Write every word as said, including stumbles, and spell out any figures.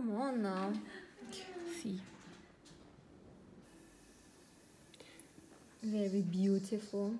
Come on now. See. Very beautiful.